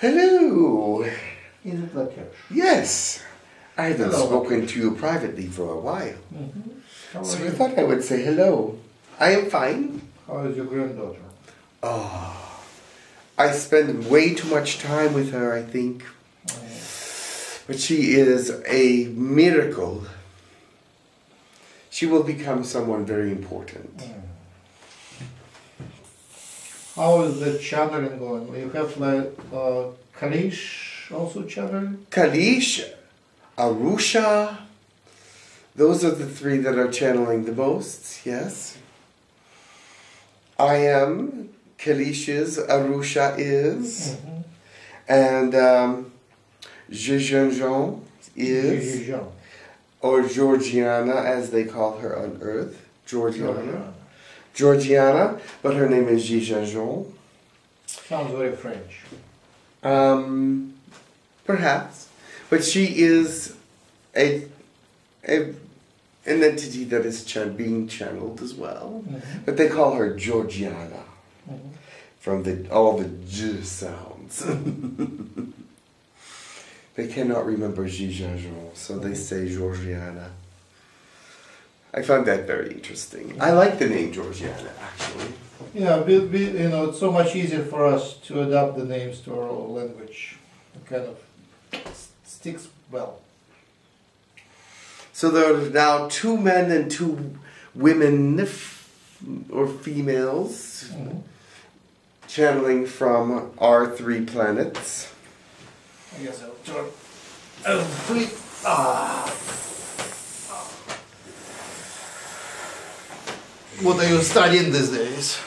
Hello. Is it Lakesh? Yes. I haven't spoken to you privately for a while. Mm-hmm. So I thought I would say hello. I am fine. How is your granddaughter? Oh, I spend way too much time with her, I think. Oh, yeah. But she is a miracle. She will become someone very important. Mm. How is the channeling going? You have like Kalish also channeling? Kalish, Arusha, those are the three that are channeling the most, yes. I am, Kalish is, Arusha is, mm-hmm. and Gi-Jean-Jean is, Gi-Jean. Or Georgiana as they call her on earth, Georgiana. Georgiana, but her name is Gi-Jean-Jean. Sounds very French. Perhaps. But she is an entity that is being channeled as well. Mm-hmm. But they call her Georgiana. Mm-hmm. From all the G sounds. They cannot remember Gi-Jean-Jean, so they say Georgiana. I found that very interesting. I like the name Georgiana, actually. Yeah, it's so much easier for us to adapt the names to our own language. It kind of sticks well. So there are now 2 men and 2 women, or females, mm-hmm. channeling from our 3 planets. I guess I'll turn. What are you studying these days?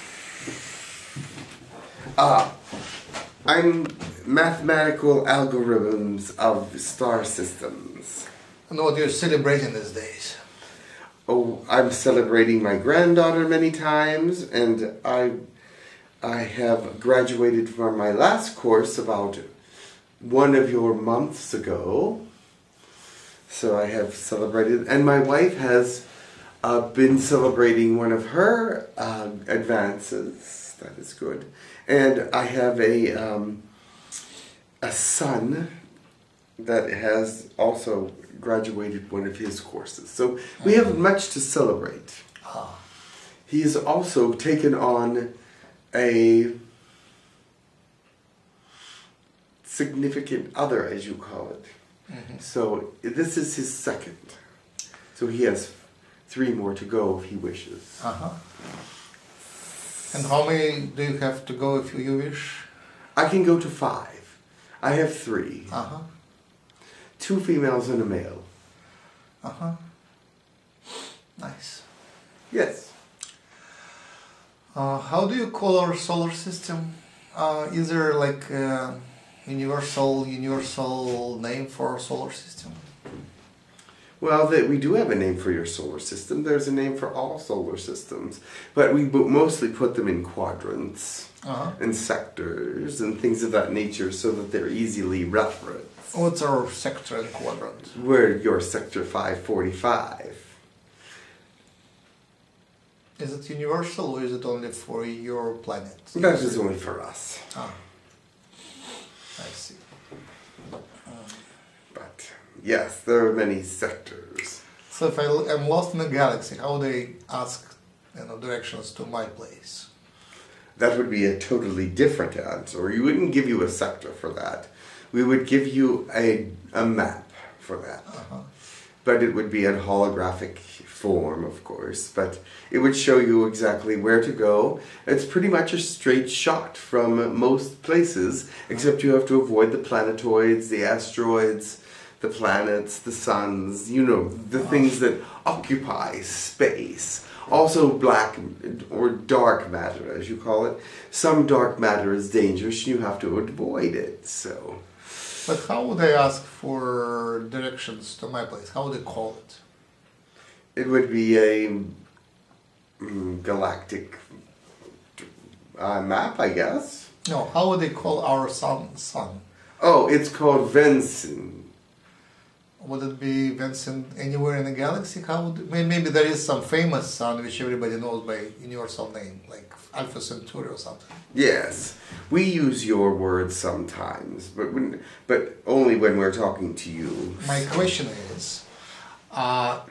I'm mathematical algorithms of star systems. And what are you celebrating these days? Oh, I'm celebrating my granddaughter many times, and I have graduated from my last course about 1 of your months ago. So I have celebrated, and my wife has been celebrating 1 of her advances. That is good. And I have a son that has also graduated 1 of his courses. So we have much to celebrate. He has also taken on a significant other, as you call it. Mm-hmm. So this is his 2nd. So he has 3 more to go if he wishes. Uh-huh. And how many do you have to go if you wish? I can go to 5. I have 3. Uh-huh. 2 females and a male. Uh-huh. Nice. Yes. How do you call our solar system? Is there like universal name for our solar system? Well, we do have a name for your solar system. There's a name for all solar systems, but we mostly put them in quadrants and sectors and things of that nature so that they're easily referenced. What's our sector and quadrant? We're your sector 545. Is it universal or is it only for your planet? That is only for us. Ah. I see. But yes, there are many sectors. So if I'm lost in the galaxy, how would I ask directions to my place? That would be a totally different answer. We wouldn't give you a sector for that. We would give you a map for that. Uh-huh. But it would be in holographic form, of course. But it would show you exactly where to go. It's pretty much a straight shot from most places, except you have to avoid the planetoids, the asteroids, the planets, the suns, you know, the things that occupy space. Also black or dark matter, as you call it. Some dark matter is dangerous, you have to avoid it, so. But how would I ask for directions to my place? How would I call it? It would be a galactic map, I guess. No, how would they call our sun? Oh, it's called Vensin. Would it be Vincent anywhere in the galaxy? How would, maybe there is some famous sun which everybody knows by universal name, like Alpha Centauri or something. Yes, we use your words sometimes, but only when we're talking to you. My question is, I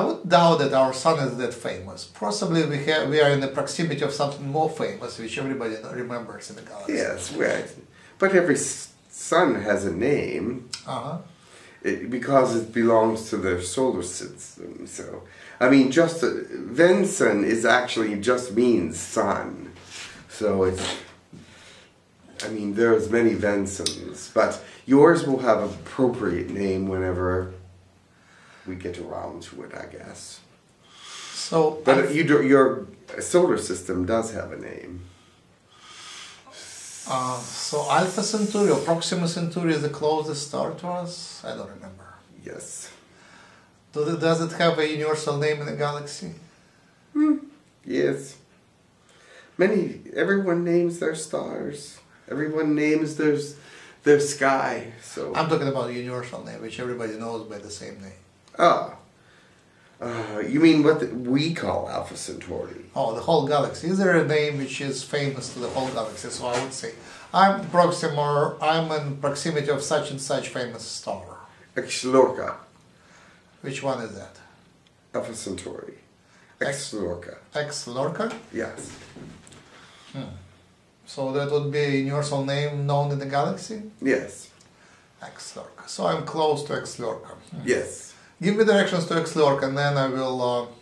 would doubt that our sun is that famous. Possibly we are in the proximity of something more famous, which everybody remembers in the galaxy. Yes, but every sun has a name. Uh-huh. Because it belongs to their solar system, so I mean, just Vensun is actually just means sun. So it's, I mean, there's many Vensuns, but yours will have an appropriate name whenever we get around to it, I guess. So, but your solar system does have a name. So Alpha Centauri or Proxima Centauri is the closest star to us? I don't remember. Yes. Does it have a universal name in the galaxy? Yes. Everyone names their stars. Everyone names their sky. So I'm talking about a universal name, which everybody knows by the same name. Oh. You mean what we call Alpha Centauri? Oh, the whole galaxy. Is there a name which is famous to the whole galaxy? So I would say, I'm in proximity of such and such famous star. Exlorca. Which one is that? Alpha Centauri. Exlorca. Exlorca? Yes. So that would be a universal name known in the galaxy? Yes. Exlorca. So I'm close to Exlorca. Yes. Give me directions to Exlorca, and then I will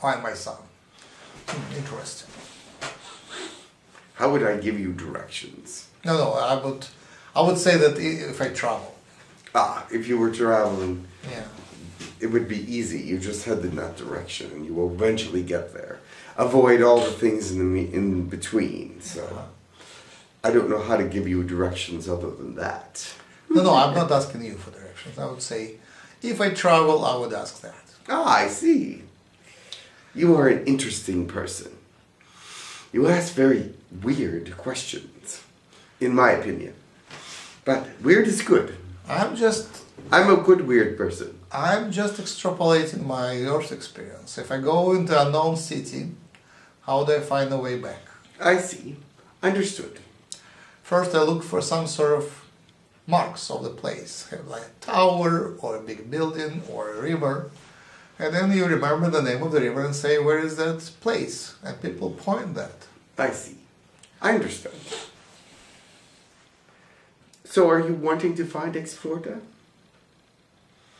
find my son. Interesting. How would I give you directions? No, I would say that if I travel. Ah, if you were traveling, yeah, it would be easy. You just head in that direction, and you will eventually get there. Avoid all the things in between. So, I don't know how to give you directions other than that. No, I'm not asking you for directions. I would say, if I travel, I would ask that. Ah, I see. You are an interesting person. You ask very weird questions, in my opinion. But weird is good. I'm a good weird person. I'm just extrapolating my Earth experience. If I go into an unknown city, how do I find a way back? I see. Understood. First, I look for some sort of marks of the place, like a tower or a big building or a river, and then you remember the name of the river and say, where is that place? And people point that. I see. I understand. So are you wanting to find Exlorca?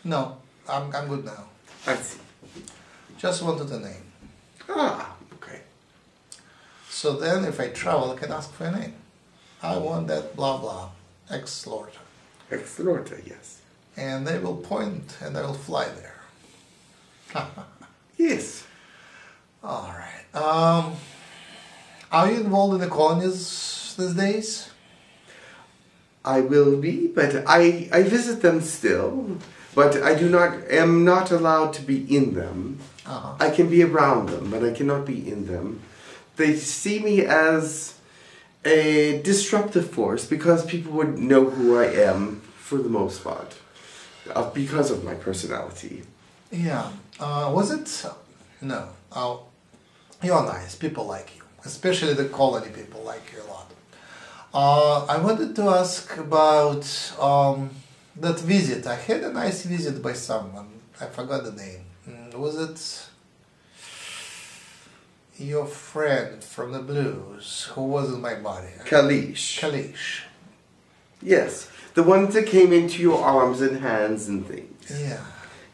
No, I'm good now. I see. Just wanted a name. Ah, okay. So then if I travel, I can ask for a name. I want that blah blah. Exlorca. Exlorca, yes. And they will point and I will fly there. Yes. All right. Are you involved in the colonies these days? I will be, but I visit them still, but I am not allowed to be in them. Uh-huh. I can be around them, but I cannot be in them. They see me as a disruptive force because people would know who I am for the most part because of my personality. Yeah. Was it? No. You're nice. People like you. Especially the colony people like you a lot. I wanted to ask about that visit. I had a nice visit by someone. I forgot the name. Was it your friend from the blues who was in my body? Kalish. Kalish. Yes. The ones that came into your arms and hands and things. Yeah.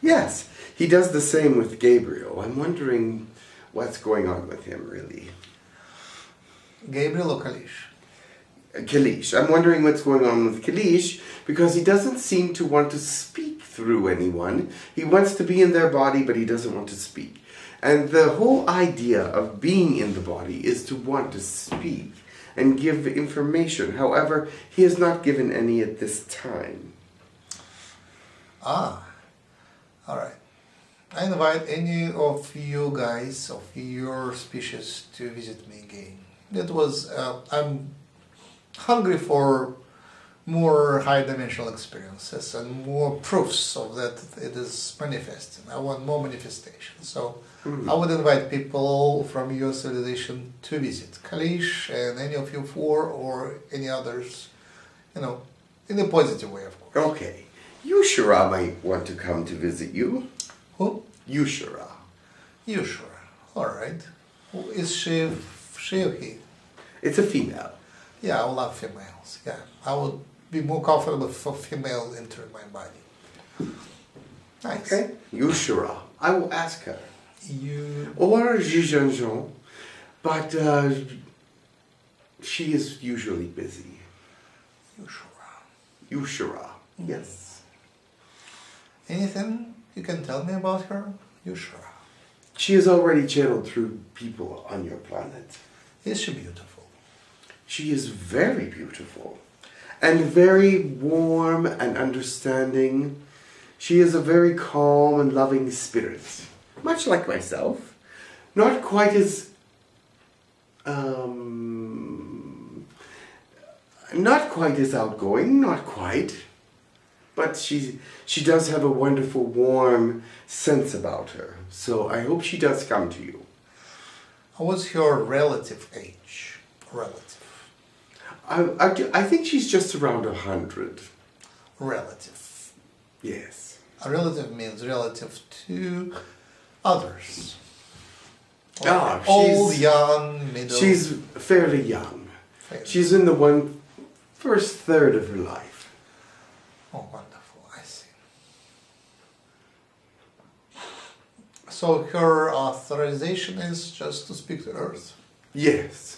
Yes. He does the same with Gabriel. I'm wondering what's going on with him, really. Gabriel or Kalish? Kalish. I'm wondering what's going on with Kalish because he doesn't seem to want to speak through anyone. He wants to be in their body, but he doesn't want to speak. And the whole idea of being in the body is to want to speak and give information. However, he has not given any at this time. Ah, all right. I invite any of you guys of your species to visit me again. I'm hungry for more high-dimensional experiences and more proofs of that it is manifesting. I want more manifestation. So I would invite people from your civilization to visit Kalish and any of you four or any others, you know, in a positive way, of course. Okay. Yushira might want to come to visit you. Who? Yushira. Yushira. All right. Who is she or he? It's a female. Yeah, I love females. Yeah, I would be more comfortable for female entering my body. Nice. Okay. Yushira. I will ask her. You... Or Gi-Jean-Jean. But she is usually busy. Yushira. Yushira. Yes. Anything you can tell me about her? Yushira. She is already channeled through people on your planet. Is she beautiful? She is very beautiful and very warm and understanding. She is a very calm and loving spirit, much like myself. Not quite as... not quite as outgoing, not quite. But she does have a wonderful, warm sense about her. So I hope she does come to you. What's your relative age? Relative. I think she's just around 100. Relative. Yes. A relative means relative to others. Ah, old, young, middle. She's fairly young. Fairly. She's in the first third of her life. Oh, wonderful, I see. So her authorization is just to speak to Earth? Yes.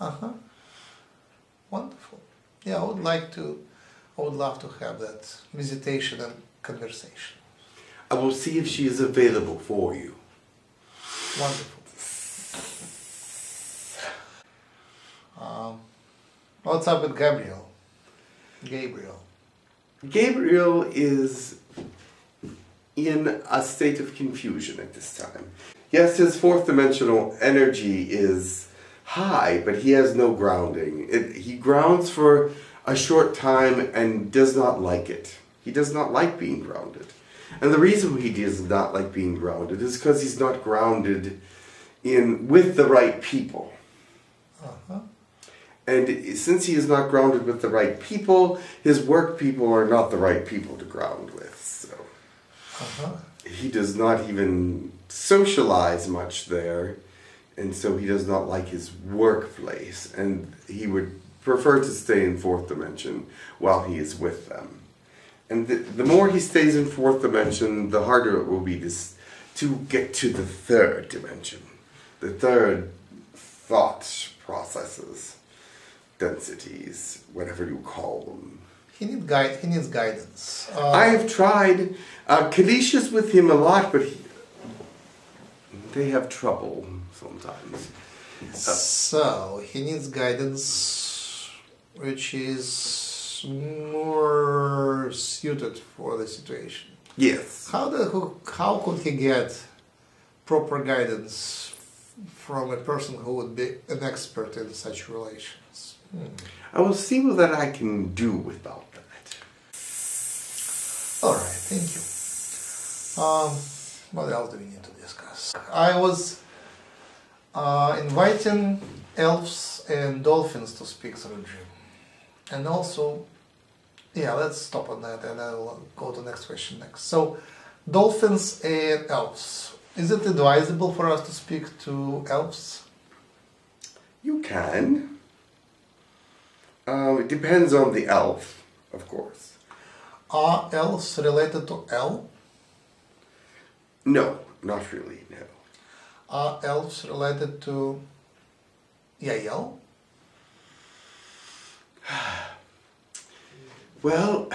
Uh-huh. Wonderful. Yeah, I would love to have that visitation and conversation. I will see if she is available for you. Wonderful. What's up with Gabriel? Gabriel is in a state of confusion at this time. Yes, his fourth dimensional energy is high, but he has no grounding. He grounds for a short time and does not like it. He does not like being grounded. And the reason he does not like being grounded is because he's not grounded with the right people. Uh-huh. And since he is not grounded with the right people, his work people are not the right people to ground with. So he does not even socialize much there, and so he does not like his workplace. And he would prefer to stay in fourth dimension while he is with them. And the more he stays in fourth dimension, the harder it will be to get to the third dimension, the third thought processes. Densities, whatever you call them. He needs guidance. I have tried. Kalish is with him a lot, but they have trouble sometimes. So, he needs guidance, which is more suited for the situation. Yes. How could he get proper guidance from a person who would be an expert in such relations? I will see what that I can do without that. All right, thank you. What else do we need to discuss? I was inviting elves and dolphins to speak through the dream. And also, yeah, let's stop on that and I'll go to the next question next. So, dolphins and elves. Is it advisable for us to speak to elves? You can. It depends on the elf, of course. Are elves related to El? No, not really, no. Are elves related to Yael? Well,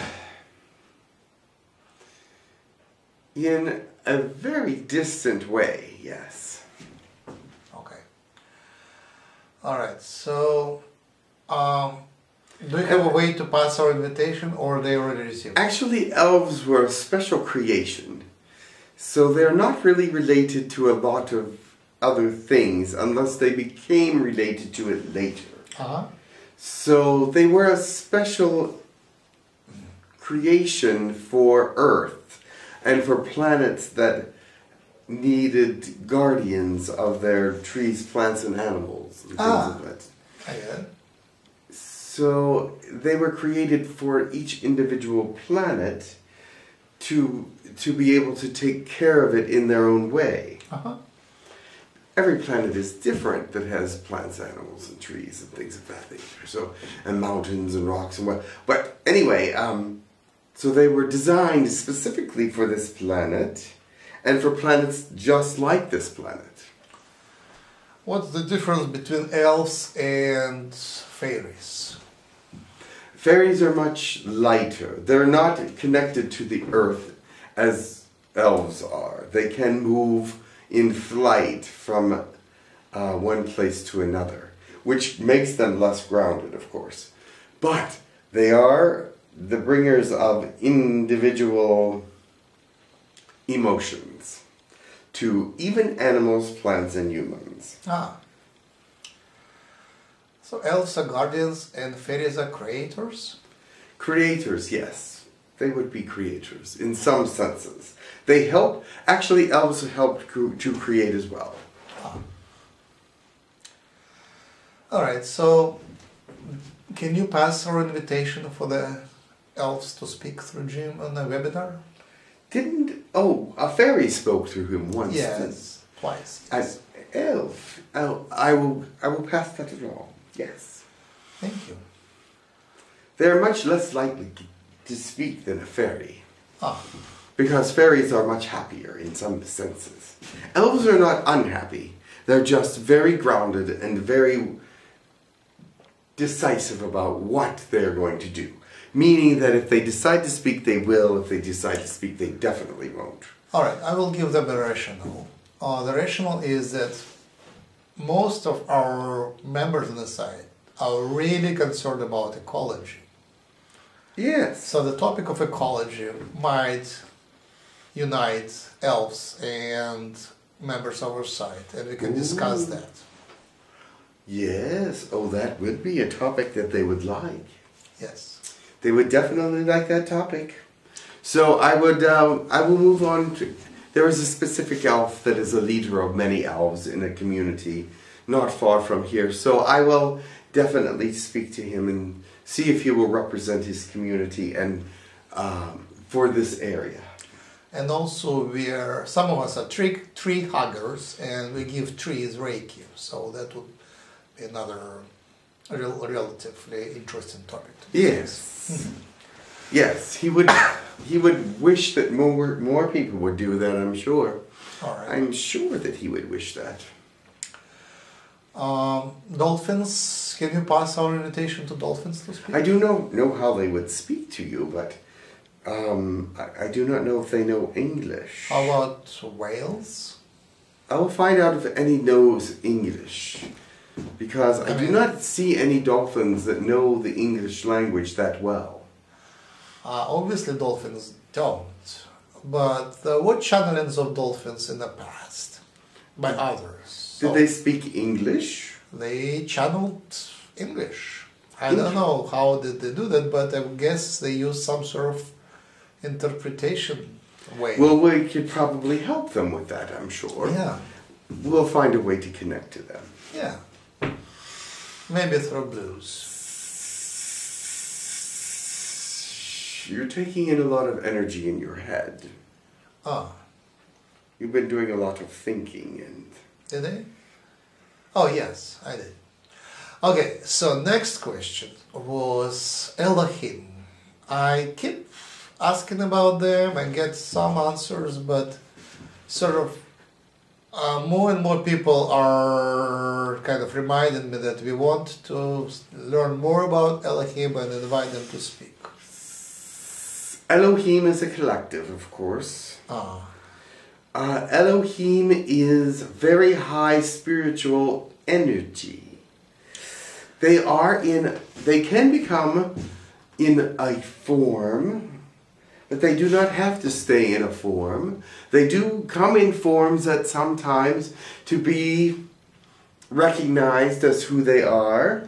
in a very distant way, yes. Okay. All right, so... do you have a way to pass our invitation, or they already received it? Actually, elves were a special creation. So they're not really related to a lot of other things, unless they became related to it later. So they were a special creation for Earth and for planets that needed guardians of their trees, plants, and animals, and things like that. So they were created for each individual planet to be able to take care of it in their own way. Every planet is different that has plants, animals, and trees, and things of that nature. So, and mountains and rocks and what. But anyway, so they were designed specifically for this planet, and for planets just like this planet. What's the difference between elves and fairies? Fairies are much lighter. They're not connected to the earth as elves are. They can move in flight from one place to another, which makes them less grounded, of course. But they are the bringers of individual emotions to even animals, plants, and humans. So elves are guardians and fairies are creators? Creators, yes. They would be creators in some senses. They help, actually elves help to create as well. Alright, so can you pass our invitation for the elves to speak through Jim on the webinar? A fairy spoke through him once. Yes, twice. Yes. As elf, I will pass that along. Yes. Thank you. They're much less likely to speak than a fairy. Because fairies are much happier in some senses. Elves are not unhappy. They're just very grounded and very decisive about what they're going to do. Meaning that if they decide to speak, they will. If they decide to speak, they definitely won't. Alright, I will give them the rationale. The rationale is that most of our members on the site are really concerned about ecology. Yes. So the topic of ecology might unite elves and members of our site, and we can discuss that. Yes. Oh, that would be a topic that they would like. Yes. They would definitely like that topic. So I will move on to... There is a specific elf that is a leader of many elves in a community not far from here, so I will definitely speak to him and see if he will represent his community and for this area. And also some of us are tree huggers and we give trees Reiki, so that would be another relatively interesting topic. Yes. Yes, he would wish that more people would do that, I'm sure. All right. I'm sure that he would wish that. Dolphins, can you pass our invitation to dolphins to speak? I do not know how they would speak to you, but I do not know if they know English. How about whales? I will find out if any knows English, because I do not see any dolphins that know the English language that well. Obviously dolphins don't, but what channelings of dolphins in the past by others? Did they speak English? They channeled English. I don't know how did they do that, but I guess they used some sort of interpretation way. Well, we could probably help them with that, I'm sure. Yeah. We'll find a way to connect to them. Yeah. Maybe through blues. You're taking in a lot of energy in your head. You've been doing a lot of thinking and... Did I? Oh, yes, I did. Okay, so next question was Elohim. I keep asking about them, I get some answers, but sort of more and more people are kind of reminding me that we want to learn more about Elohim and invite them to speak. Elohim is a collective, of course. Elohim is very high spiritual energy. They can become in a form, but they do not have to stay in a form. They do come in forms at some times to be recognized as who they are.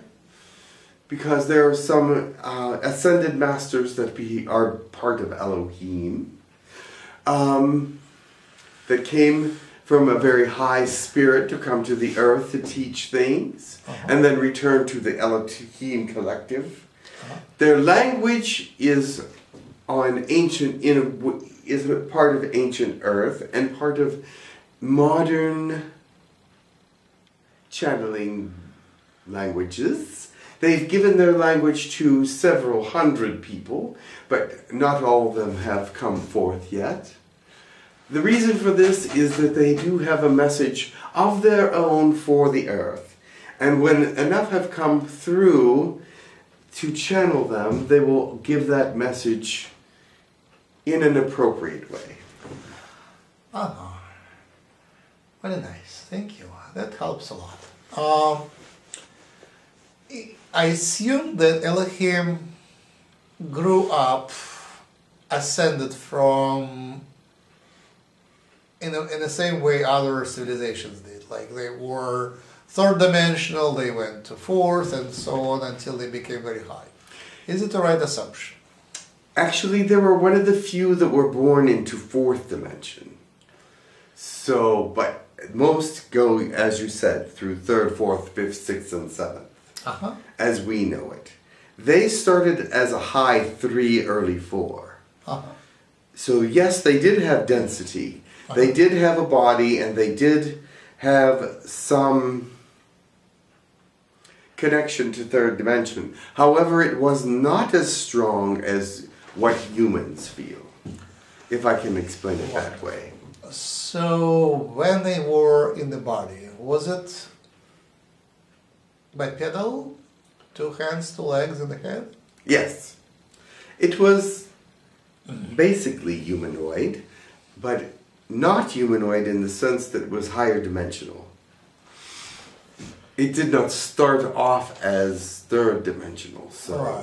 because there are some ascended masters that are part of Elohim, that came from a very high spirit to come to the earth to teach things, and then return to the Elohim collective. Their language is part of ancient earth and part of modern channeling languages. They've given their language to several hundred people, but not all of them have come forth yet. The reason for this is that they do have a message of their own for the earth. And when enough have come through to channel them, they will give that message in an appropriate way. Oh, very nice. Thank you. That helps a lot. I assume that Elohim grew up, ascended from, in the same way other civilizations did. Like they were third-dimensional, they went to fourth, and so on until they became very high. Is it the right assumption? Actually, there were one of the few that were born into fourth dimension. So, but most go, as you said, through third, fourth, fifth, sixth, and seventh, as we know it. They started as a high three, early four. So yes, they did have density. They did have a body, and they did have some connection to third dimension. However, it was not as strong as what humans feel, if I can explain it that way. So, when they were in the body, was it bipedal? Two hands, two legs, and a head? Yes. It was basically humanoid, but not humanoid in the sense that it was higher dimensional. It did not start off as third dimensional, so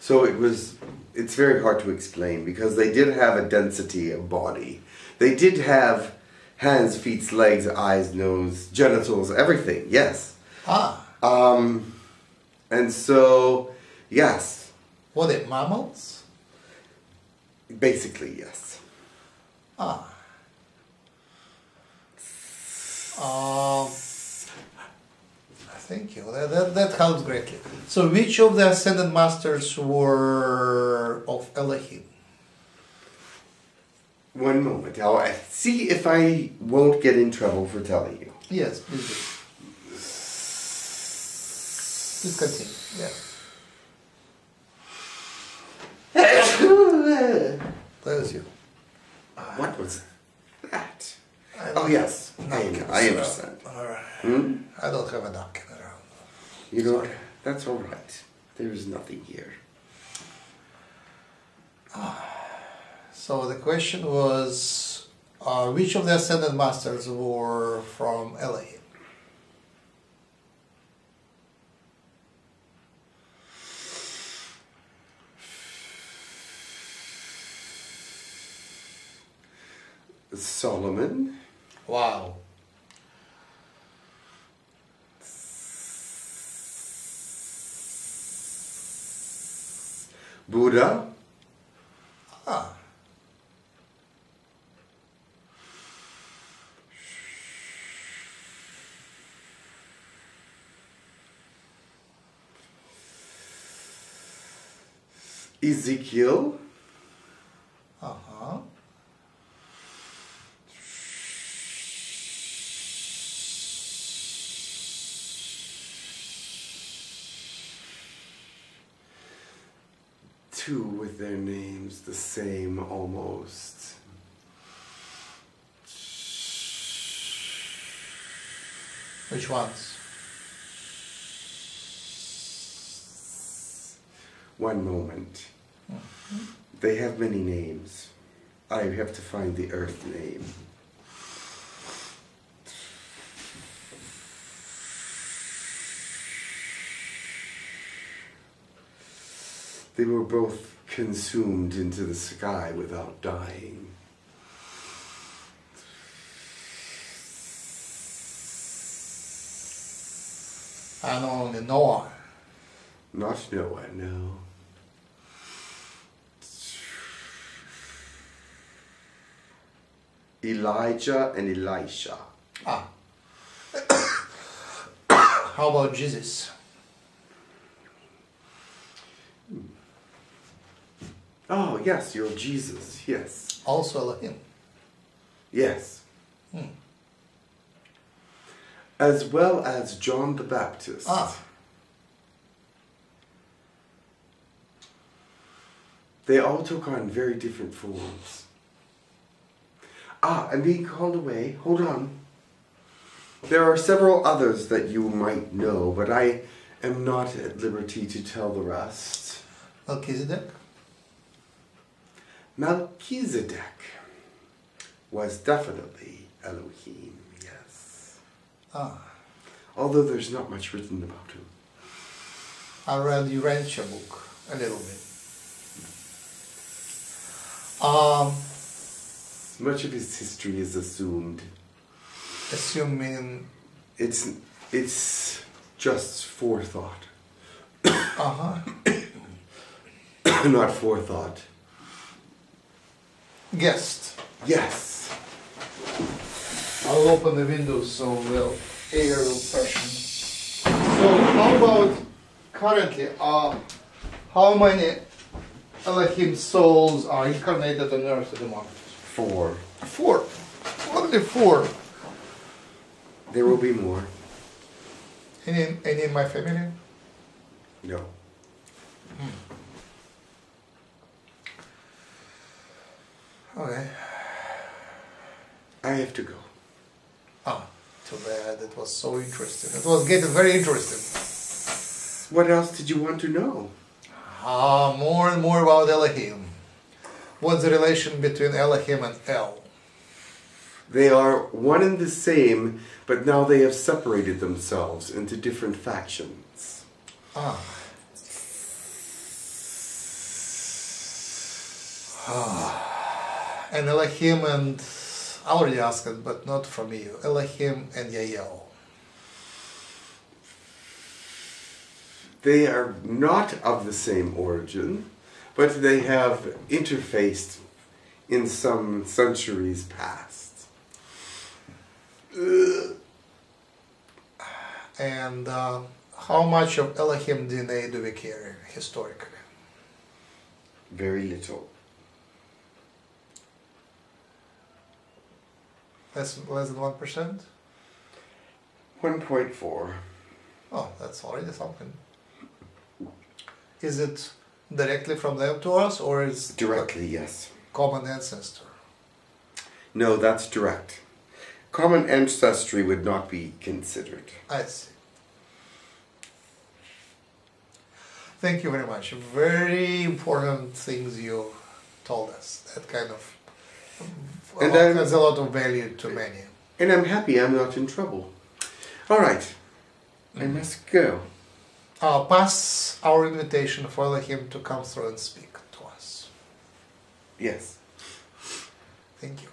so it was. It's very hard to explain because they did have a density of body. They did have hands, feet, legs, eyes, nose, genitals, everything. Yes. And so, yes. Were they mammals? Basically, yes. Thank you. That helps greatly. So, which of the ascended masters were of Elohim? One moment. I'll see if I won't get in trouble for telling you. Yes, please do. Please continue. Yeah. That was you. What was that? Oh, yes. I understand. All right. I don't have a napkin around. You know, that's all right. There is nothing here. So the question was, which of the ascended masters were from Elohim? Solomon. Wow. Buddha. Ezekiel. Two with their names the same almost. Which ones? One moment. They have many names. I have to find the earth name. They were both consumed into the sky without dying. I know only Noah. Not snow white, no. Elijah and Elisha. Ah. How about Jesus? Oh, yes, you're Jesus, yes. Also Elohim. Yes. Hmm. As well as John the Baptist. Ah. They all took on very different forms. Ah, I'm being called away. Hold on. There are several others that you might know, but I am not at liberty to tell the rest. Melchizedek? Melchizedek was definitely Elohim, yes. Ah. Although there's not much written about him. I read the Elisha book a little bit. Much of his history is assumed. Assumed meaning? It's just forethought. Uh-huh. Not forethought. Guest. Yes. I'll open the windows so we'll air will freshen. So how about currently, how many Elohim souls are incarnated on earth at the moment? 4. 4? Only 4? There will be more. Any in my family? No. Hmm. Okay. I have to go. Oh, too bad. That was so interesting. It was getting very interesting. What else did you want to know? More and more about Elohim. What's the relation between Elohim and El? They are one and the same, but now they have separated themselves into different factions. Ah. Ah. And Elohim and, I already asked it, but not from you, Elohim and Yael. They are not of the same origin, but they have interfaced in some centuries past. And how much of Elohim DNA do we carry historically? Very little. Less than 1%? 1.4. Oh, that's already something. Is it directly from them to us, or is it directly? Yes. Common ancestor. No, that's direct. Common ancestry would not be considered. I see. Thank you very much. Very important things you told us. That kind of. And there's a lot of value to many. And I'm happy I'm not in trouble. Alright, I must go. I'll pass our invitation for Elohim to come through and speak to us. Yes. Thank you.